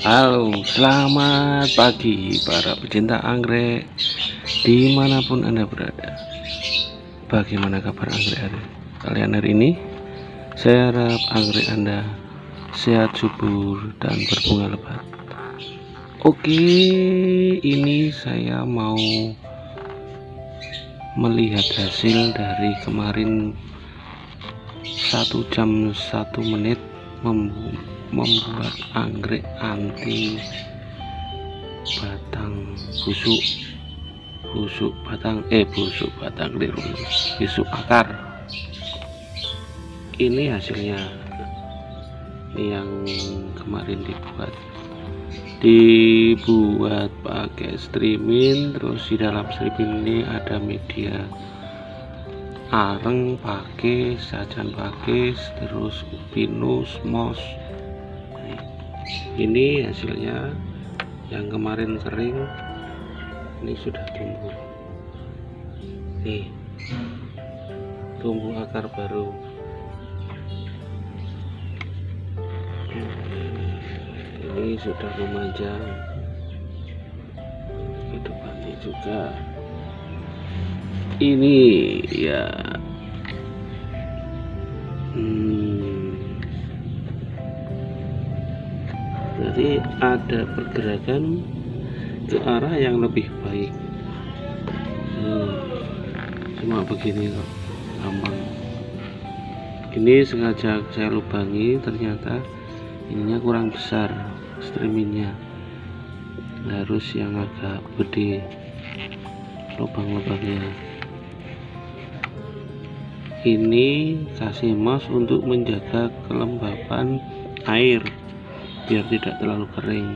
Halo, selamat pagi para pecinta anggrek dimanapun Anda berada. Bagaimana kabar anggrek kalian hari ini? Saya harap anggrek Anda sehat, subur, dan berbunga lebat. Oke, ini saya mau melihat hasil dari kemarin 1 jam 1 menit membuat anggrek anti batang busuk akar. Ini hasilnya, ini yang kemarin dibuat pakai strimin. Terus di dalam strimin ini ada media areng pakai sajan, pakai terus pinus, mos. Ini hasilnya yang kemarin kering, ini sudah tumbuh nih, tumbuh akar baru. Ini sudah memanjang, itu banyak juga ini ya. Jadi ada pergerakan ke arah yang lebih baik. Cuma begini kok, gampang. Ini sengaja saya lubangi, ternyata ininya kurang besar striminnya, harus yang agak gede lubang-lubangnya. Ini kasih mas untuk menjaga kelembapan air biar tidak terlalu kering.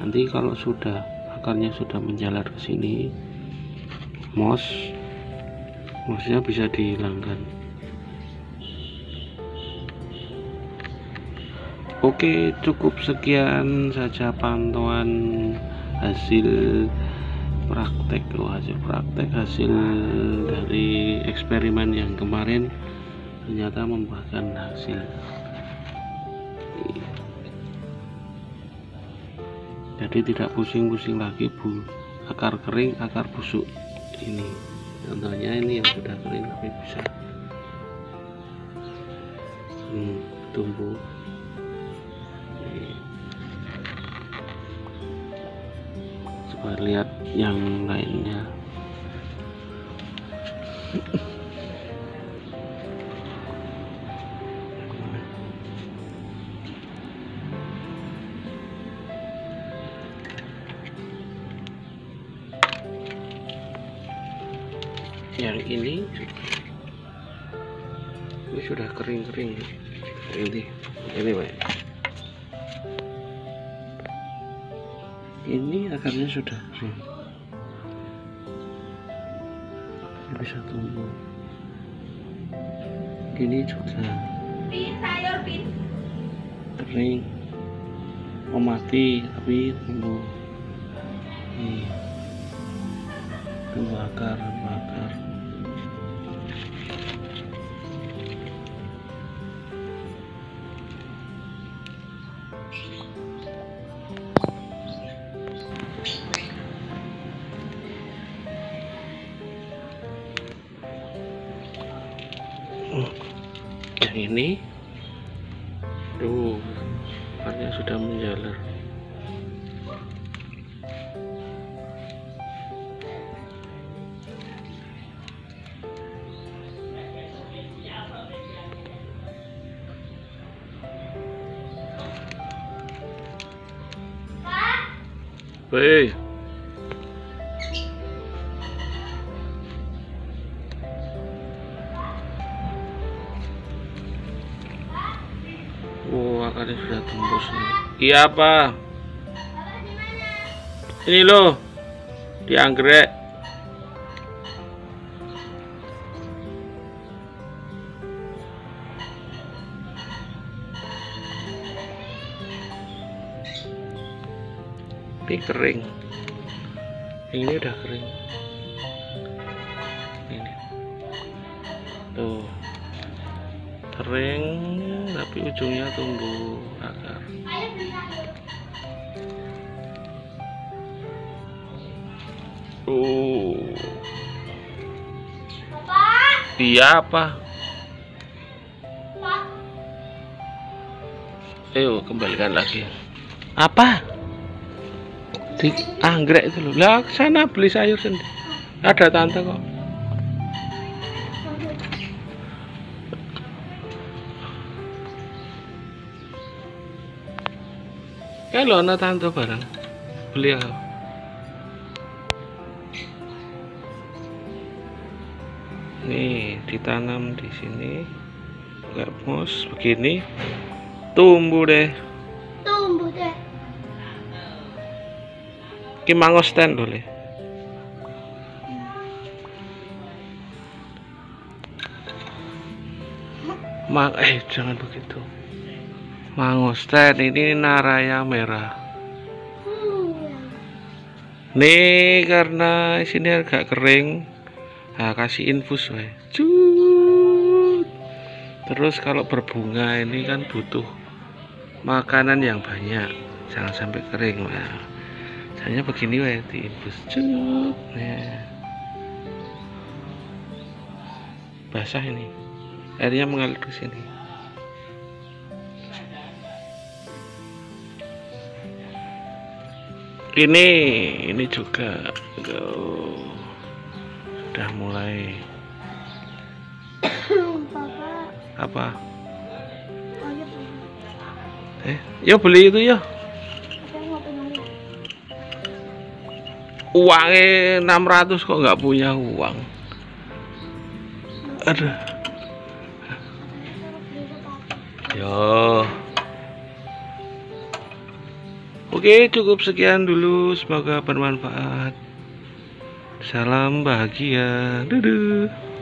Nanti kalau sudah akarnya sudah menjalar ke sini, mosnya bisa dihilangkan. Oke, cukup sekian saja pantauan hasil dari eksperimen yang kemarin, ternyata membuahkan hasil. Jadi tidak pusing-pusing lagi akar kering, akar busuk. Ini contohnya, ini yang sudah kering tapi bisa tumbuh. Coba lihat yang lainnya. Yang ini juga, ini sudah kering-kering. Ini Pak, ini akarnya sudah kering, ini bisa tumbuh. Ini juga kering, mau mati tapi tumbuh. Ini tumbuh akar. Yang ini tuh akarnya sudah menjalar. Weh, akarnya sudah tembus nih. Iya apa? Ini loh, di anggrek. Ini kering. Ini udah kering. Ini. Tuh. Kering tapi ujungnya tumbuh akar. Dia apa? Ayo kembalikan lagi. Apa? Di anggrek itu loh. Lah sana beli sayur sendiri. Ada tante kok. Kalau anak tante barang beli apa? Nih ditanam di sini. Enggak mus begini. Tumbuh deh. Ki mangosten lho, Le. Jangan begitu. Mangosten ini naraya merah. Nih karena sini agak kering. Nah, kasih infus we. Cut. Terus kalau berbunga ini kan butuh makanan yang banyak, jangan sampai kering. Caranya begini we, diinfus. Cut. Nah. Basah ini. Airnya mengalir ke sini. Ini juga. Go. Udah mulai apa? Yo beli itu yo. Uangnya 600 kok nggak punya uang. Aduh. Yo. Oke, cukup sekian dulu. Semoga bermanfaat. Salam bahagia. Dadah.